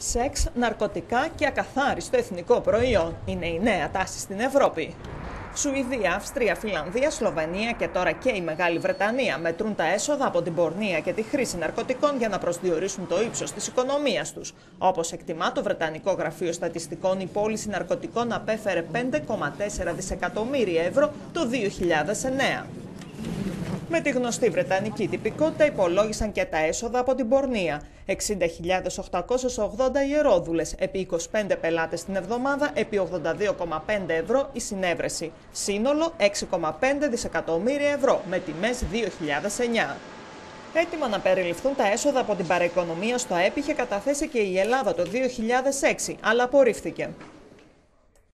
Σεξ, ναρκωτικά και ακαθάριστο εθνικό προϊόν είναι η νέα τάση στην Ευρώπη. Σουηδία, Αυστρία, Φινλανδία, Σλοβενία και τώρα και η Μεγάλη Βρετανία μετρούν τα έσοδα από την πορνεία και τη χρήση ναρκωτικών για να προσδιορίσουν το ύψος της οικονομίας τους. Όπως εκτιμά το Βρετανικό Γραφείο Στατιστικών, η πώληση ναρκωτικών απέφερε 5,4 δισεκατομμύρια ευρώ το 2009. Με τη γνωστή βρετανική τυπικότητα υπολόγισαν και τα έσοδα από την πορνεία. 60.880 ιερόδουλες επί 25 πελάτες την εβδομάδα, επί 82,5 ευρώ η συνέβρεση. Σύνολο 6,5 δισεκατομμύρια ευρώ με τιμές 2009. Έτοιμα να περιληφθούν τα έσοδα από την παραοικονομία στο ΑΕΠ είχε καταθέσει και η Ελλάδα το 2006, αλλά απορρίφθηκε.